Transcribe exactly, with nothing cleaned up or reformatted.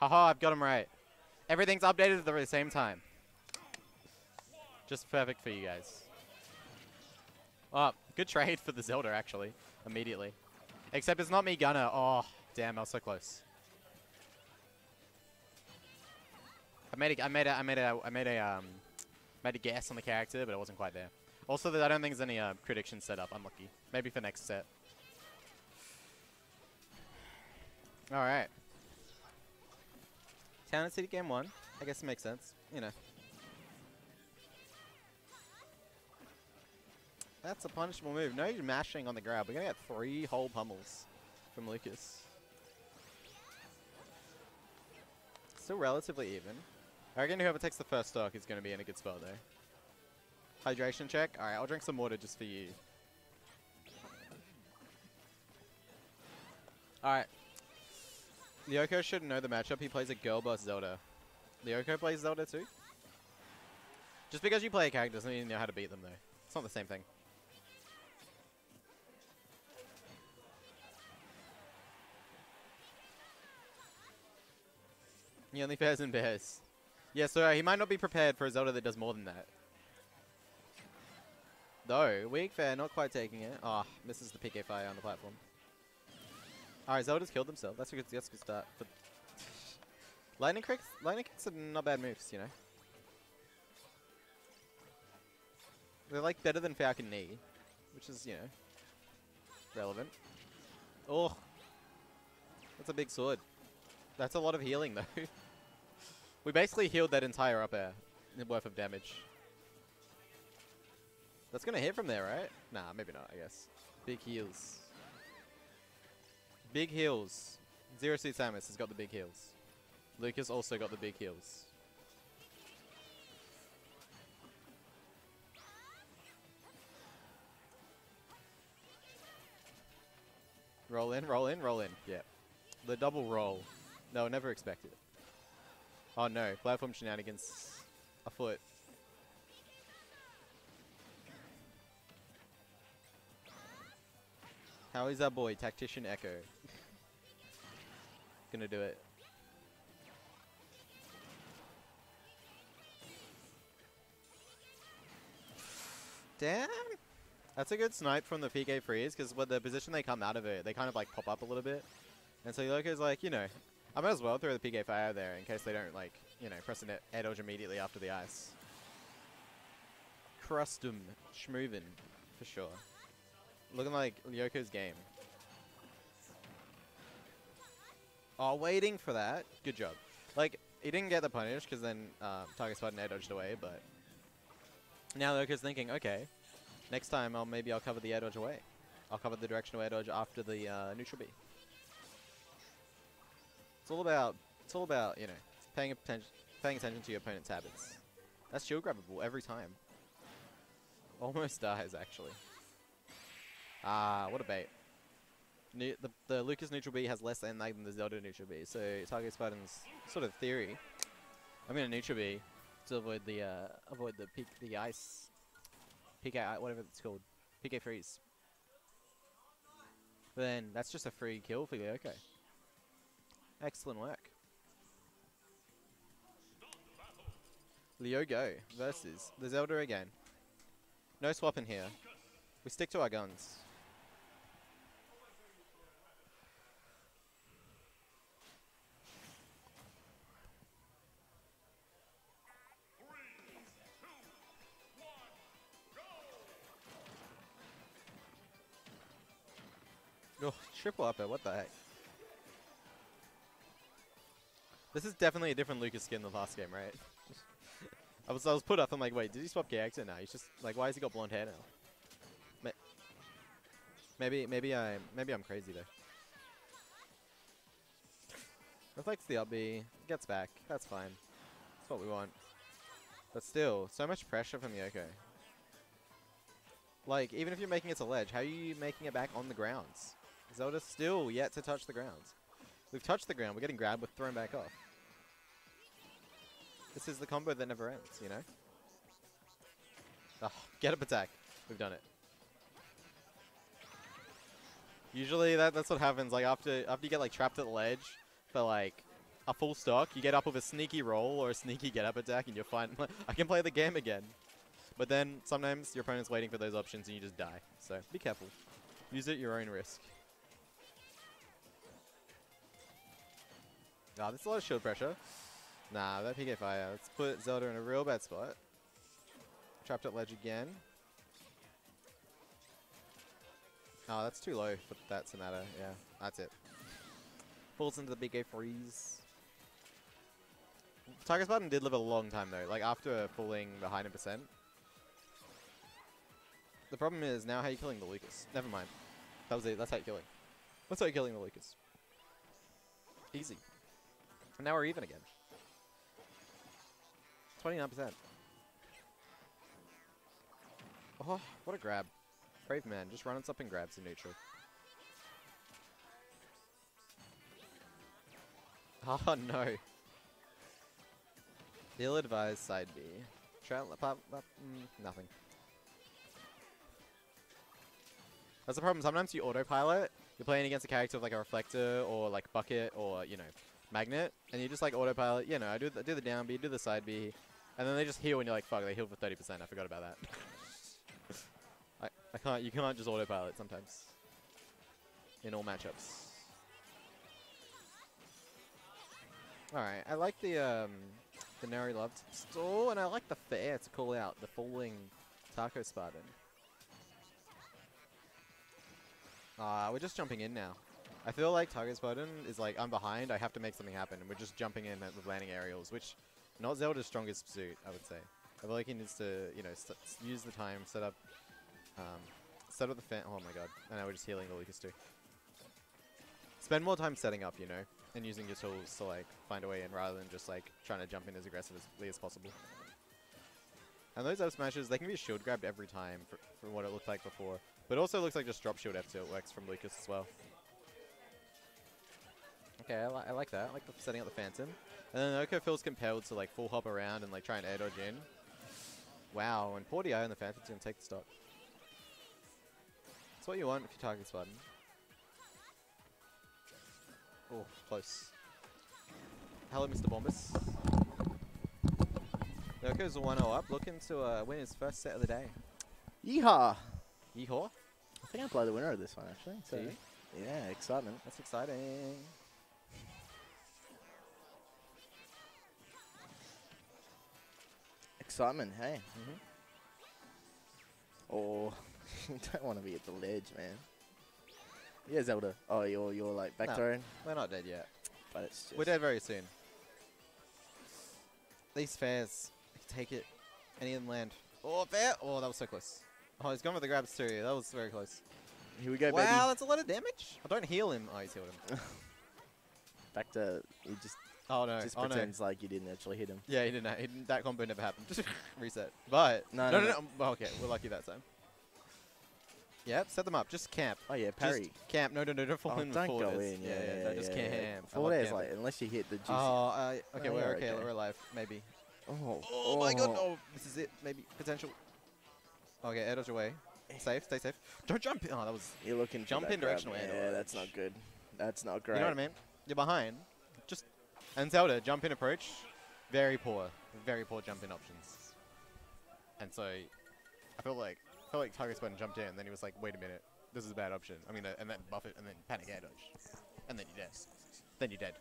Haha, I've got him right. Everything's updated at the same time. Just perfect for you guys. Oh, good trade for the Zelda, actually. Immediately. Except it's not me, Gunner. Oh, damn, I was so close. I made a, I made a, I made a, I made a, um, made a guess on the character, but it wasn't quite there. Also, I don't think there's any uh, prediction set up. Unlucky. Maybe for next set. All right. Town and City game one. I guess it makes sense. You know. That's a punishable move. No mashing on the grab. We're going to get three whole pummels from Lucas. Still relatively even. I reckon whoever takes the first stock is going to be in a good spot, though. Hydration check. All right, I'll drink some water just for you. All right. Lyoko should know the matchup. He plays a girl boss Zelda. Lyoko plays Zelda too? Just because you play a character doesn't mean you know how to beat them, though. It's not the same thing. He only fares in bears. Yeah, so uh, he might not be prepared for a Zelda that does more than that. Though, weak fair, not quite taking it. Ah, oh, misses the P K fire on the platform. Alright, Zelda's killed himself. That's a good, that's a good start. But lightning kicks, lightning kicks are not bad moves, you know. They're like better than Falcon Knee, which is, you know, relevant. Oh, that's a big sword. That's a lot of healing, though. We basically healed that entire up air worth of damage. That's going to hit from there, right? Nah, maybe not, I guess. Big heals. Big heals. Zero Suit Samus has got the big heals. Lucas also got the big heals. Roll in, roll in, roll in. Yep. The double roll. No, I never expected it. Oh no, platform shenanigans afoot. How is our boy, Tactician Echo? Gonna do it. Damn! That's a good snipe from the P K freeze, because with the position they come out of it, they kind of like pop up a little bit. And so Yoko's like, you know, I might as well throw the P K fire there in case they don't, like, you know, press an air dodge immediately after the ice. Crustum, schmoovin, for sure. Looking like Lyoko's game. Oh, waiting for that. Good job. Like, he didn't get the punish because then um, TacoSpartan air dodged away, but now Lyoko's thinking, okay, next time I'll maybe I'll cover the air dodge away. I'll cover the directional air dodge after the uh, neutral B. It's all about, it's all about, you know, paying attention, paying attention to your opponent's habits. That's shield grabbable every time. Almost dies, actually. Ah, what a bait. New, the, the Lucas neutral B has less end lag than the Zelda neutral B, so TacoSpartan's sort of theory. I'm gonna neutral B to avoid the uh, avoid the peak, the ice, P K, whatever it's called, P K freeze. But then that's just a free kill for you. Okay. Excellent work. Lyoko versus the Zelda again. No swapping here. We stick to our guns. Oh, triple up it, what the heck? This is definitely a different Lucas skin than the last game, right? I was I was put up. I'm like, wait, did he swap character? Now he's just like, why has he got blonde hair now? Maybe maybe I maybe I'm crazy though. Reflects the up B, gets back. That's fine. That's what we want. But still, so much pressure from Lyoko. Like, even if you're making it to ledge, how are you making it back on the grounds? Zelda's still yet to touch the grounds. We've touched the ground, we're getting grabbed, we're thrown back off. This is the combo that never ends, you know? Oh, get up attack. We've done it. Usually that, that's what happens, like after after you get like trapped at the ledge for like a full stock, you get up with a sneaky roll or a sneaky get up attack and you're fine. I can play the game again. But then sometimes your opponent's waiting for those options and you just die. So be careful. Use it at your own risk. Ah, there's a lot of shield pressure. Nah, that P K fire. Let's put Zelda in a real bad spot. Trapped up ledge again. Oh, that's too low for that Sonata. Yeah, that's it. Falls into the P K freeze. TacoSpartan did live a long time though, like after falling behind in percent. The problem is now how you're killing the Lucas. Never mind. That was it. That's how you're killing. That's how you're killing the Lucas. Easy. And now we're even again. twenty-nine percent. Oh, what a grab. Brave man. Just running something grabs in neutral. Oh no. Ill advised side B. Try pop, pop, mm, nothing. That's the problem. Sometimes you autopilot. You're playing against a character with like a reflector or like bucket or, you know, magnet. And you just like autopilot. You know, I do the, do the down B, do the side B. And then they just heal and you're like, fuck, they healed for thirty percent. I forgot about that. I, I can't, you can't just autopilot sometimes. In all matchups. Alright, I like the, um, the Neri Loved Store, and I like the fair to call out the falling TacoSpartan. Ah, uh, we're just jumping in now. I feel like TacoSpartan is like, I'm behind, I have to make something happen, and we're just jumping in with landing aerials, which, not Zelda's strongest suit, I would say. I feel like he needs to, you know, use the time, set up, um, set up the fan, oh my god, and now we're just healing the Lucas too. Spend more time setting up, you know, and using your tools to, like, find a way in rather than just, like, trying to jump in as aggressively as possible. And those up smashes, they can be shield grabbed every time for, from what it looked like before. But it also looks like just drop shield F two it works from Lucas as well. Okay, I, li I like that. I like the setting up the Phantom. And then Lyoko feels compelled to, like, full hop around and, like, try and air dodge in. Wow, and poor D I on the Phantom's going to take the stock. That's what you want if you target Spartan. Oh, close. Hello, Mister Bombus. Lyoko's a one oh up, looking to uh, win his first set of the day. Yeehaw! Yeehaw? I think I'll play the winner of this one, actually. So yeah. yeah, excitement. That's exciting. Excitement, hey. Mm-hmm. Oh, you don't want to be at the ledge, man. Yeah, Zelda. Oh, you're, you're like back throwing? No, we're not dead yet. But it's just we're dead very soon. These fairs. Take it. Any of them land. Oh, fair. Oh, that was so close. Oh, he's gone with the grabs too. That was very close. Here we go, wow, baby. Wow, that's a lot of damage. I don't heal him. Oh, he's healed him. Back to... He just... Oh, no. Just oh, pretends no. like you didn't actually hit him. Yeah, he didn't. He didn't that combo never happened. Reset. But... No, no, no. no, no. no. Okay, we're lucky that time. Yep, set them up. Just camp. Oh yeah, parry. Just camp. No, no, no, don't fall oh, in. Don't go days. in. Yeah, yeah, yeah, yeah, yeah just yeah, camp. Yeah. Four days, like unless you hit the juicy. Oh, uh, okay, oh, we're okay. okay. We're alive, maybe. Oh, oh, oh my god, oh, this is it. Maybe potential. Okay, air dodge away. Safe, stay safe. Don't jump. In. Oh, that was. You're looking. Jump in directional air dodge. Yeah, that's not good. That's not great. You know what I mean? You're behind. Just and Zelda jump in approach. Very poor, very poor jump in options. And so, I feel like. I felt like TacoSpartan jumped in, and then he was like, wait a minute, this is a bad option. I mean, uh, and then buff it, and then panic air dodge. And then you're dead. Then you're dead.